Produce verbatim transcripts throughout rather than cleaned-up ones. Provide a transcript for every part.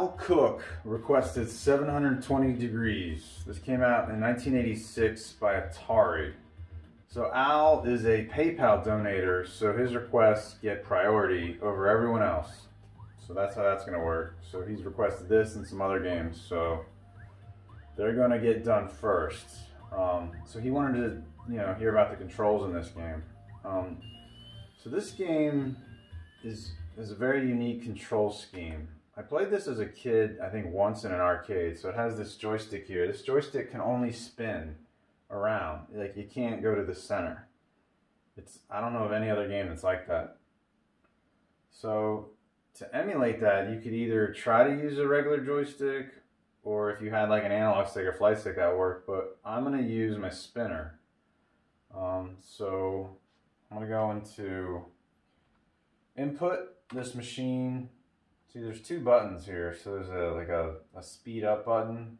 Al Cook requested seven hundred twenty degrees. This came out in nineteen eighty-six by Atari. So Al is a PayPal donator, so his requests get priority over everyone else. So that's how that's going to work. So he's requested this and some other games, so they're going to get done first. Um, so he wanted to, you know, hear about the controls in this game. Um, so this game is is a very unique control scheme. I played this as a kid, I think once in an arcade. So it has this joystick here. This joystick can only spin around. Like, you can't go to the center. It's, I don't know of any other game that's like that. So to emulate that, you could either try to use a regular joystick, or if you had like an analog stick or flight stick, that worked. But I'm going to use my spinner. Um, so I'm going to go into input, this machine. See, there's two buttons here. So there's a, like a, a speed up button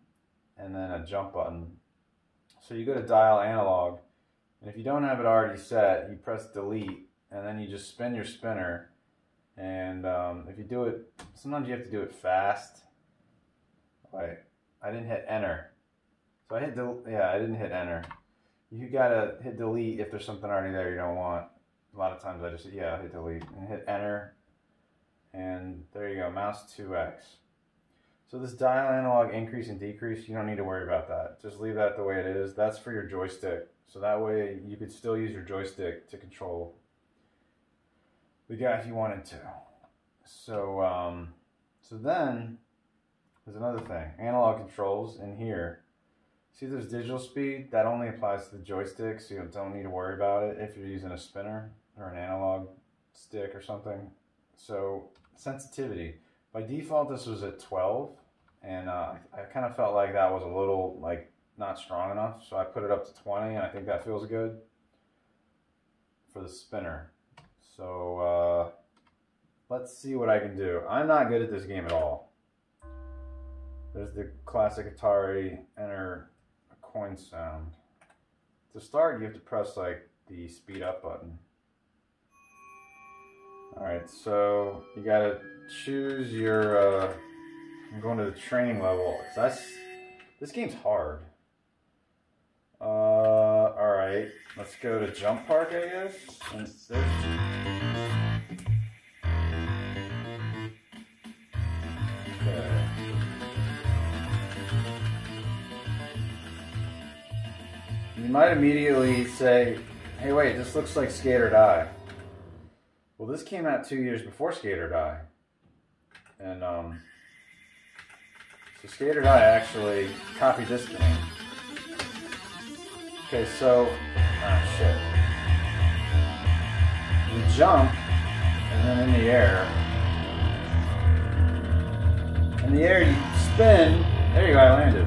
and then a jump button. So you go to dial analog, and if you don't have it already set, you press delete, and then you just spin your spinner. And um, if you do it, sometimes you have to do it fast. Wait, I didn't hit enter. So I hit, yeah, I didn't hit enter. You gotta hit delete if there's something already there you don't want. A lot of times I just, yeah, I hit delete and hit enter. And there you go, mouse two X. So this dial analog increase and decrease, you don't need to worry about that. Just leave that the way it is. That's for your joystick. So that way you could still use your joystick to control the guy if you wanted to. So, um, so then there's another thing. Analog controls in here. See, there's digital speed. That only applies to the joystick, so you don't need to worry about it if you're using a spinner or an analog stick or something. So, sensitivity. By default, this was at twelve, and uh, I kind of felt like that was a little, like, not strong enough, so I put it up to twenty, and I think that feels good for the spinner. So, uh, let's see what I can do. I'm not good at this game at all. There's the classic Atari enter a coin sound. To start, you have to press, like, the speed up button. Alright, so you gotta choose your, uh, I'm going to the training level, so that's, this game's hard. Uh, alright, let's go to Jump Park, I guess, and okay. You might immediately say, hey wait, this looks like Skate or Die. Well, this came out two years before Skate or Die, and um, so Skate or Die actually copied this game. Okay, so, oh shit, you jump, and then in the air, in the air you spin, there you go, I landed.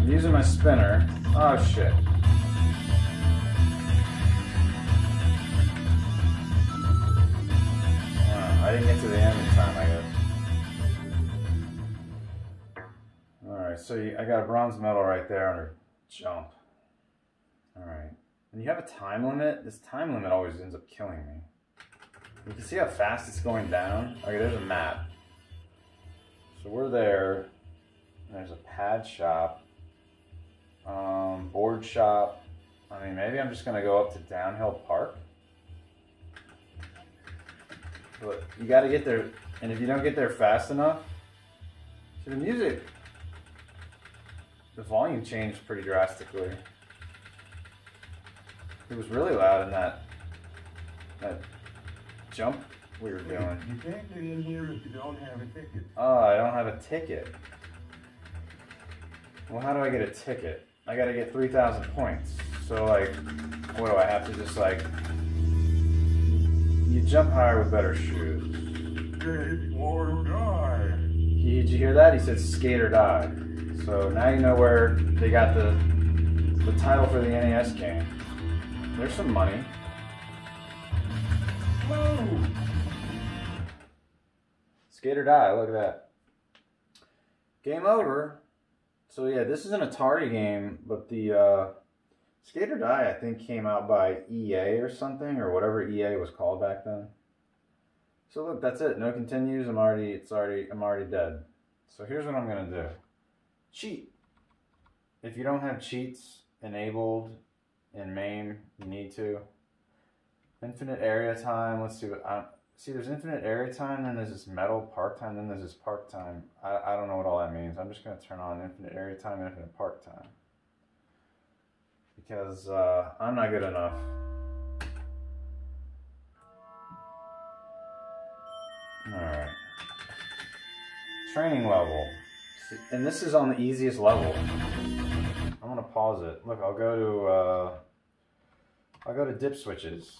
I'm using my spinner, oh shit. I didn't get to the end in time, I guess. Alright, so you, I got a bronze medal right there under jump. Alright. And you have a time limit. This time limit always ends up killing me. You can see how fast it's going down. Okay, there's a map. So we're there. And there's a pad shop. Um, board shop. I mean, maybe I'm just going to go up to Downhill Park. But you gotta get there, and if you don't get there fast enough, so the music, the volume changed pretty drastically. It was really loud in that that jump we were doing. You can't get in here if you don't have a ticket. Oh, I don't have a ticket. Well, how do I get a ticket? I gotta get three thousand points. So like, what do I have to just like? You jump higher with better shoes. Skate or die. He, did you hear that? He said skate or die. So now you know where they got the the title for the N E S game. There's some money. Whoa. Skate or die, look at that. Game over. So yeah, this is an Atari game, but the uh Skate or Die, I think, came out by E A or something, or whatever E A was called back then. So look, that's it. No continues. I'm already, it's already, I'm already dead. So here's what I'm going to do. Cheat. If you don't have cheats enabled in MAME, you need to. Infinite area time. Let's see what I see. There's infinite area time, then there's this metal park time, then there's this park time. I, I don't know what all that means. I'm just going to turn on infinite area time and infinite park time. Because uh, I'm not good enough. Alright. Training level. And this is on the easiest level. I'm going to pause it. Look, I'll go to, uh, I'll go to dip switches.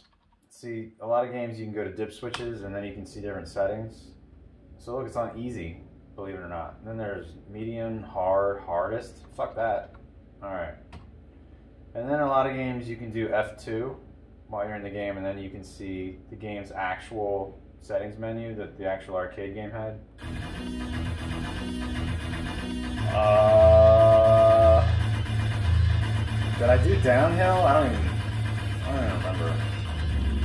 See, a lot of games you can go to dip switches and then you can see different settings. So look, it's on easy, believe it or not. And then there's medium, hard, hardest. Fuck that. Alright. And then a lot of games you can do F two while you're in the game, and then you can see the game's actual settings menu that the actual arcade game had. Uh, did I do downhill? I don't even, I don't even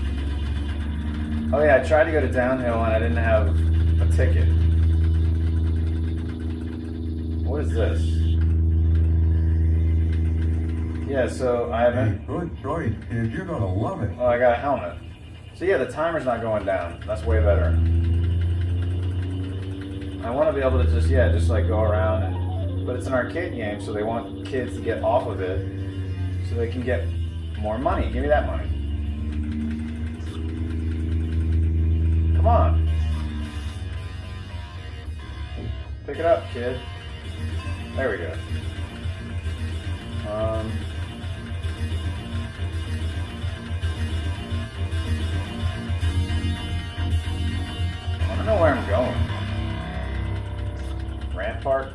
remember. Oh yeah, I tried to go to downhill and I didn't have a ticket. What is this? Yeah, so I haven't. Good choice, kid. You're gonna love it. Oh, I got a helmet. So yeah, the timer's not going down. That's way better. I want to be able to just yeah, just like go around, and but it's an arcade game, so they want kids to get off of it, so they can get more money. Give me that money. Come on. Pick it up, kid. There we go. Um. I don't know where I'm going. Rampart?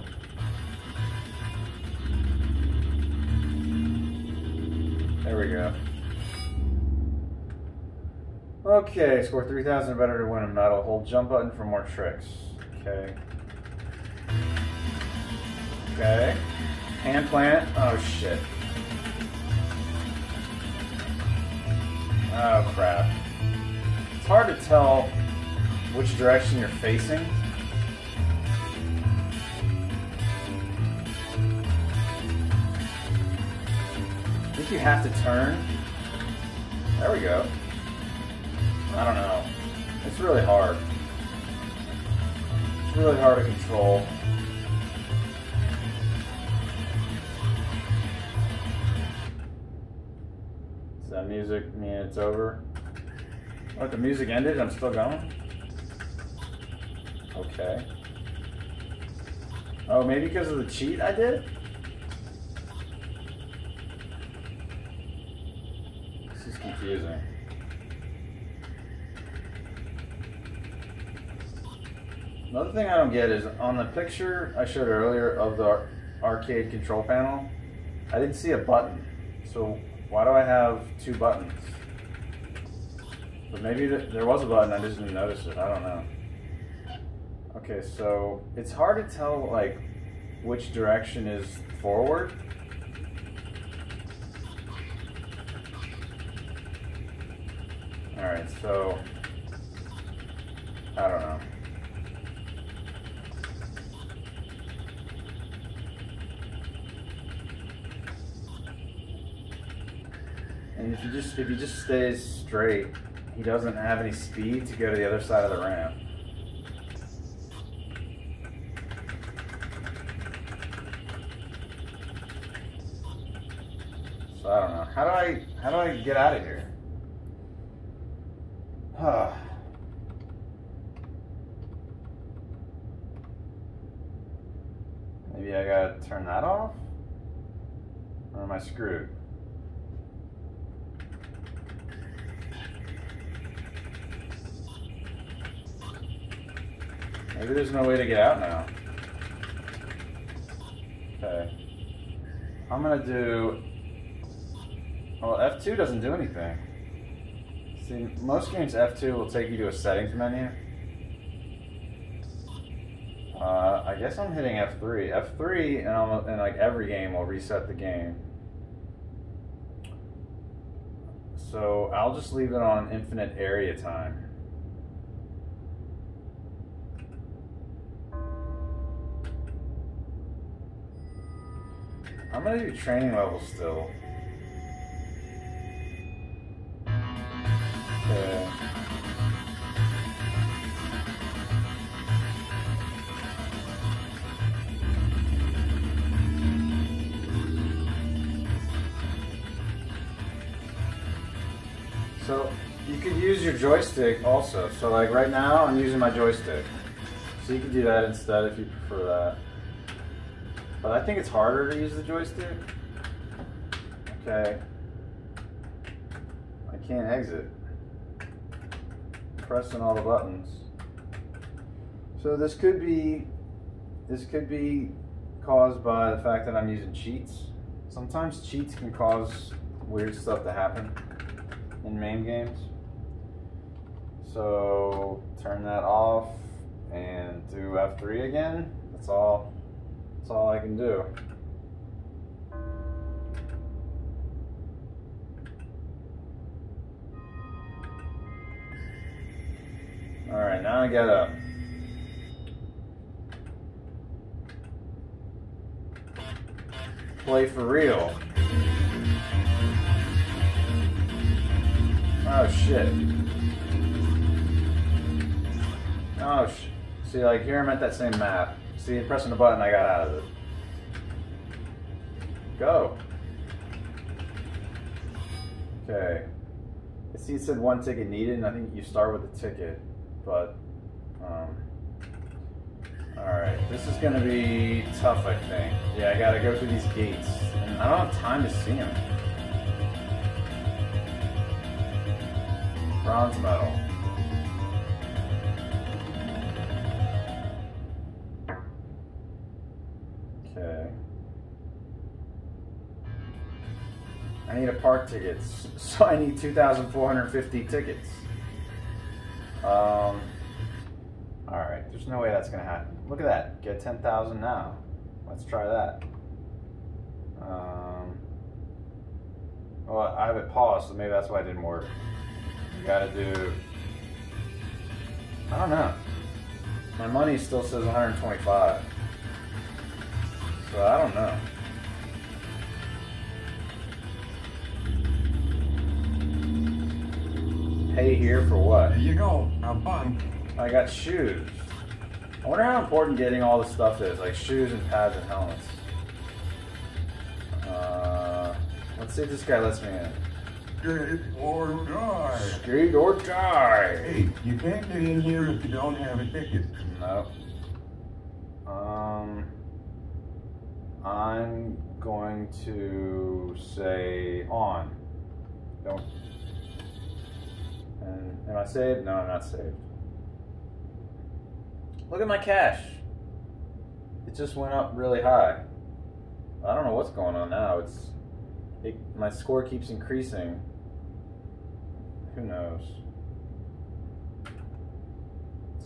There we go. Okay, score three thousand or better to win a medal. Hold jump button for more tricks. Okay. Okay. Hand plant. Oh shit. Oh crap. It's hard to tell which direction you're facing. I think you have to turn. There we go. I don't know. It's really hard. It's really hard to control. Does that music mean it's over? Oh, the music ended and I'm still going? Okay. Oh, maybe because of the cheat I did? This is confusing. Another thing I don't get is on the picture I showed earlier of the arcade control panel, I didn't see a button. So why do I have two buttons? But maybe th- there was a button, I just didn't notice it. I don't know. Okay, so it's hard to tell like which direction is forward. All right, so I don't know. And if you just if he just stays straight, he doesn't have any speed to go to the other side of the ramp. I don't know. How do I how do I get out of here? Huh. Maybe I gotta turn that off? Or am I screwed? Maybe there's no way to get out now. Okay. I'm gonna do Well, F two doesn't do anything. See, most games F two will take you to a settings menu. Uh, I guess I'm hitting F three. F three, and, almost, and like every game will reset the game. So I'll just leave it on infinite area time. I'm gonna do training levels still. Okay. So you could use your joystick also. So like right now I'm using my joystick. So you could do that instead if you prefer that. But I think it's harder to use the joystick. Okay. I can't exit. I'm pressing all the buttons. So this could be this could be caused by the fact that I'm using cheats. Sometimes cheats can cause weird stuff to happen in main games. So turn that off and do F three again. That's all. That's all I can do. All right, now I gotta. Play for real. Oh shit. Oh shit. See, like here I'm at that same map. See, pressing the button, I got out of it. Go. Okay. I see it said one ticket needed, and I think you start with a ticket, but, um, alright. This is gonna be tough, I think. Yeah, I gotta go through these gates, and I don't have time to see them. Bronze medal. I need a park tickets, so I need two thousand four hundred fifty tickets. Um, Alright, there's no way that's going to happen. Look at that, get ten thousand now. Let's try that. Um, well, I have it paused, so maybe that's why it didn't work. You gotta do... I don't know. My money still says one hundred twenty-five. So I don't know. Pay here for what? There you go. I'm fine. I got shoes. I wonder how important getting all this stuff is, like shoes and pads and helmets. Uh, let's see if this guy lets me in. Skate or die. Skate or die. Hey, you can't get in here if you don't have a ticket. No. Um, I'm going to say on. Don't. And am I saved? No, I'm not saved. Look at my cash. It just went up really high. I don't know what's going on now. It's it, my score keeps increasing. Who knows?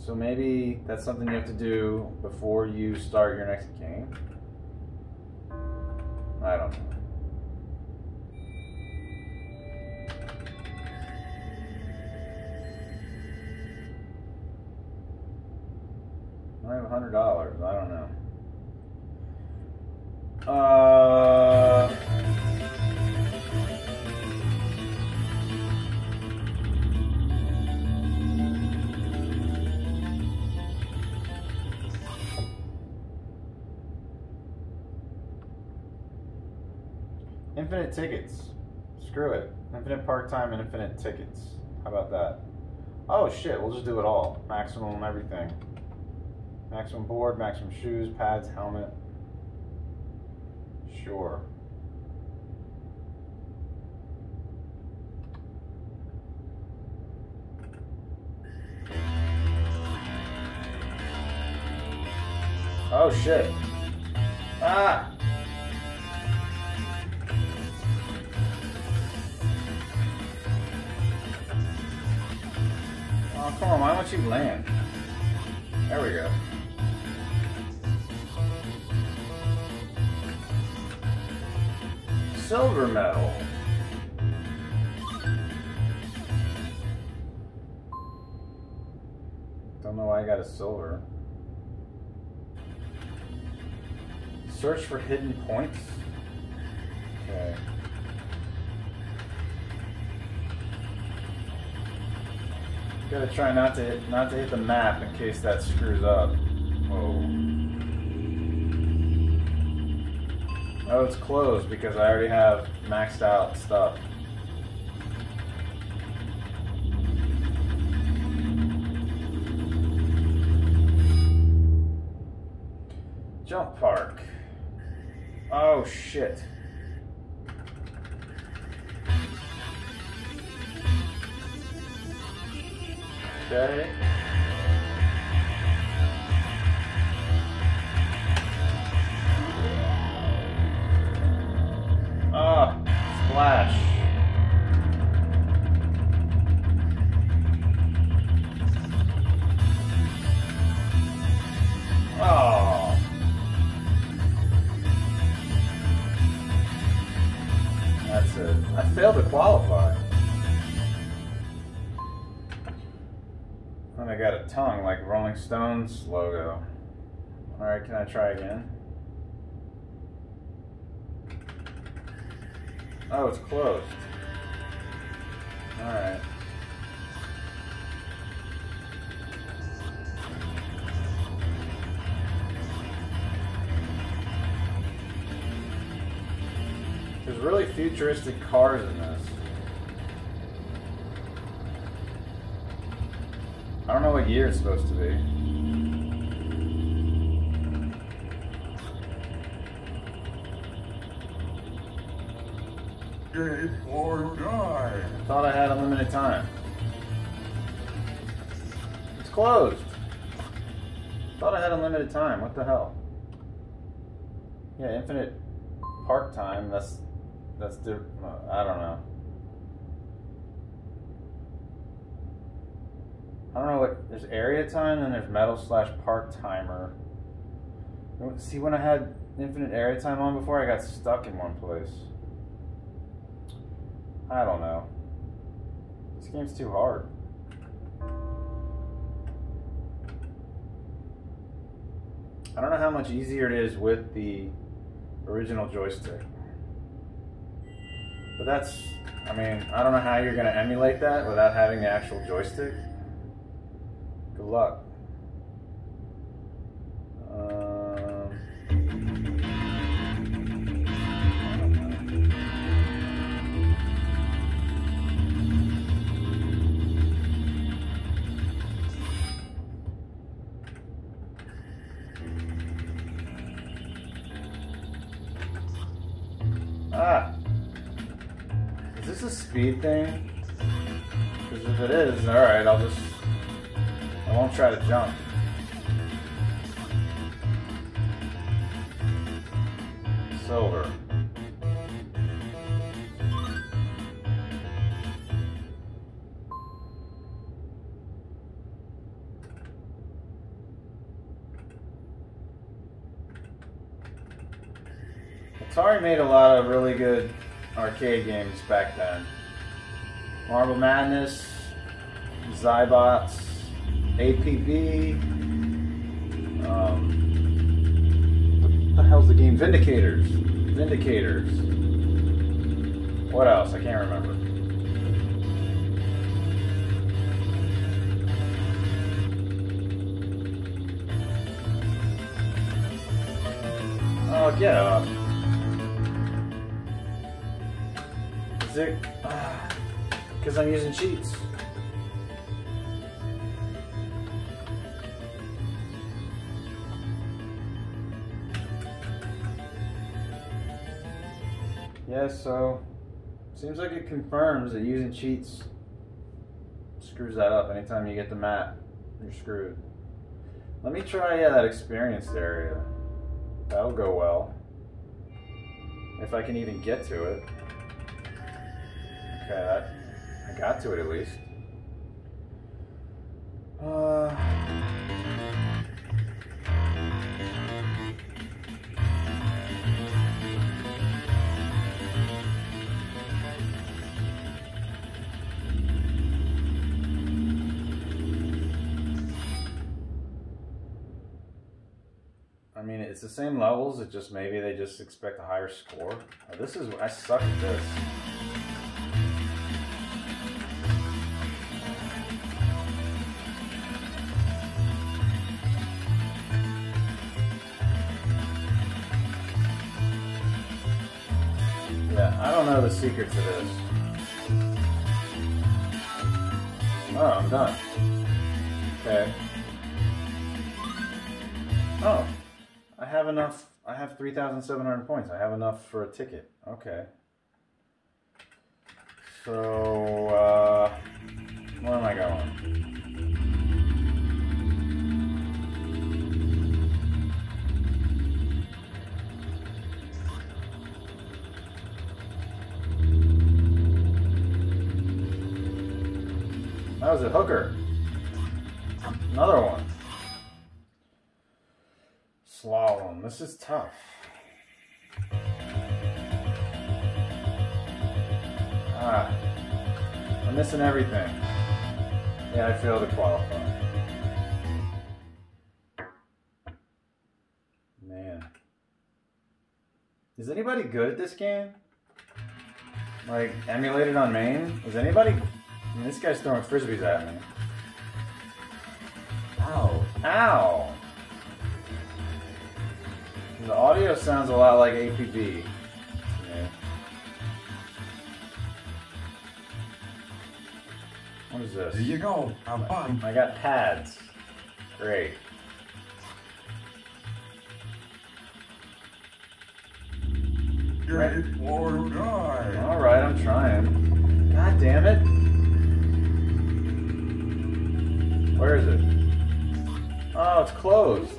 So maybe that's something you have to do before you start your next game. I don't know. I have one hundred dollars, I don't know. Uh, infinite tickets. Screw it. Infinite park time and infinite tickets. How about that? Oh shit, we'll just do it all. Maximum everything. Maximum board, maximum shoes, pads, helmet. Sure. Oh shit. Ah! Oh come on, why don't you land? There we go. Silver medal. Don't know why I got a silver. Search for hidden points? Okay. Gotta try not to hit, not to hit the map in case that screws up. Whoa. Oh, it's closed because I already have maxed out stuff. Jump park. Oh shit. Okay. Ah, splash. Oh. That's it. I failed to qualify. I got a tongue like Rolling Stones logo. Alright, can I try again? Oh, it's closed. Alright. There's really futuristic cars in this. I don't know what year it's supposed to be. Skate or die. I thought I had unlimited time. It's closed. I thought I had unlimited time. What the hell? Yeah, infinite park time. That's that's the. I don't know. I don't know what, there's area time and there's metal slash park timer. See, when I had infinite area time on before, I got stuck in one place. I don't know. This game's too hard. I don't know how much easier it is with the original joystick. But that's, I mean, I don't know how you're gonna emulate that without having the actual joystick. Good luck. Um, ah, is this a speed thing? Because if it is, all right, I'll just. I won't try to jump. Silver. Atari made a lot of really good arcade games back then. Marble Madness, Zybots, A P B, um, what the hell's the game? Vindicators. Vindicators. What else? I can't remember. Oh, get up. Is it? Because I'm using cheats. Yeah, so seems like it confirms that using cheats screws that up. Anytime you get the map, you're screwed. Let me try, yeah, that experienced area. That'll go well. If I can even get to it. Okay, that, I got to it at least. Uh... It's the same levels, it just maybe they just expect a higher score. Now this is, I suck at this. Yeah, I don't know the secret to this. Oh, I'm done. Okay. Oh, I have enough. I have three thousand seven hundred points. I have enough for a ticket. Okay. So, uh, where am I going? That was a hooker. Another one. Slalom. This is tough. Ah, I'm missing everything. Yeah, I failed to qualify. Man, is anybody good at this game? Like emulated on main? Is anybody? I mean, this guy's throwing frisbees at me. Ow! Ow! The audio sounds a lot like A P B. Yeah. What is this? There you go. I'm fine. I got pads. Great. Right. Or die. All right, I'm trying. God damn it! Where is it? Oh, it's closed.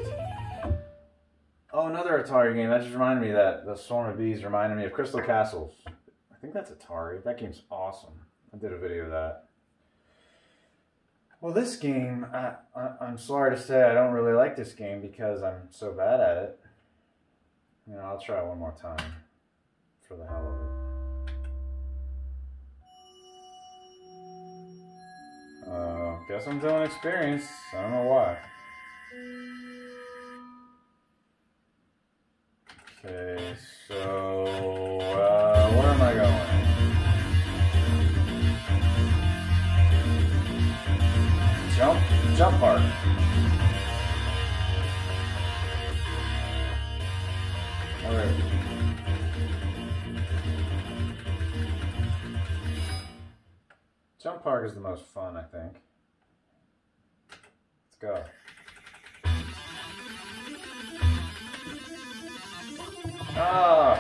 Oh, another Atari game. That just reminded me that the Swarm of Bees reminded me of Crystal Castles. I think that's Atari. That game's awesome. I did a video of that. Well, this game, I, I, I'm sorry to say I don't really like this game because I'm so bad at it. You know, I'll try one more time for the hell of it. Uh, guess I'm doing experience. I don't know why. Okay, so uh, where am I going? Jump, jump hard. All right. Jump park is the most fun, I think. Let's go. Ah!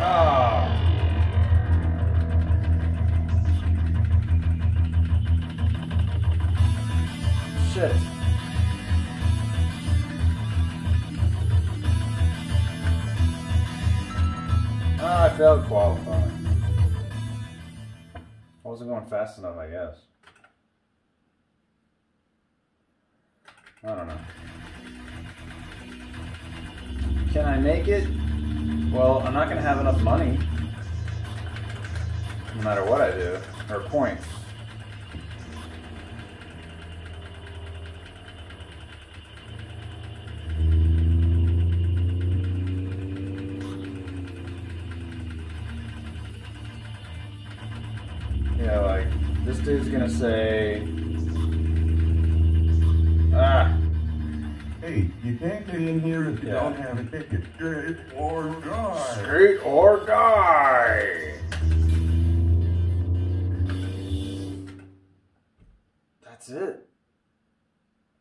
Ah! Shit! Ah, I failed qualifying. I wasn't going fast enough, I guess. I don't know. Can I make it? Well, I'm not going to have enough money. No matter what I do. Or points. Yeah, like, this dude's going to say... Ah. Hey, you can't get in here if you yeah. don't have a ticket. Skate or die. Skate or die. That's it.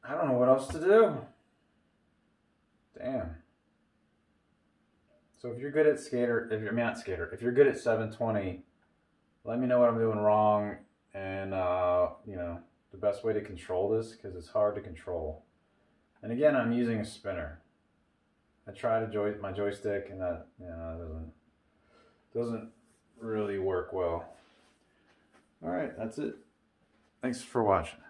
I don't know what else to do. Damn. So if you're good at skater, if you're I mean, not skater, if you're good at seven twenty, let me know what I'm doing wrong, and uh, you know. The best way to control this, because it's hard to control. And again, I'm using a spinner. I tried a joy my joystick, and that you know, doesn't doesn't really work well. All right, that's it. Thanks for watching.